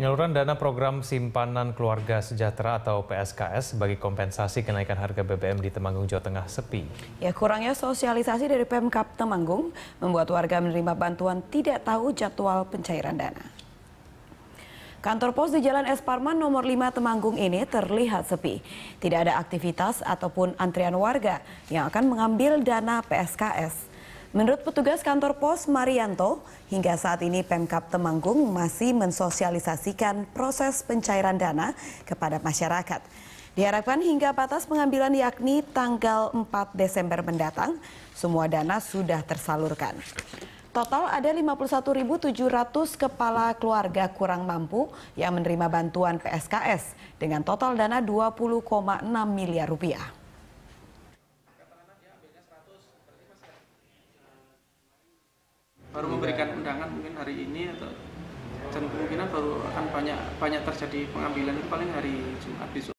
Penyaluran dana program simpanan keluarga sejahtera atau PSKS bagi kompensasi kenaikan harga BBM di Temanggung, Jawa Tengah sepi. Ya, kurangnya sosialisasi dari Pemkab Temanggung membuat warga menerima bantuan tidak tahu jadwal pencairan dana. Kantor pos di Jalan Es Parman nomor 5 Temanggung ini terlihat sepi. Tidak ada aktivitas ataupun antrian warga yang akan mengambil dana PSKS. Menurut petugas kantor pos Marianto, hingga saat ini Pemkab Temanggung masih mensosialisasikan proses pencairan dana kepada masyarakat. Diharapkan hingga batas pengambilan yakni tanggal 4 Desember mendatang, semua dana sudah tersalurkan. Total ada 51.700 kepala keluarga kurang mampu yang menerima bantuan PSKS dengan total dana 20,6 miliar rupiah. Baru memberikan undangan mungkin hari ini atau dan kemungkinan baru akan banyak terjadi pengambilan, paling hari Jumat besok.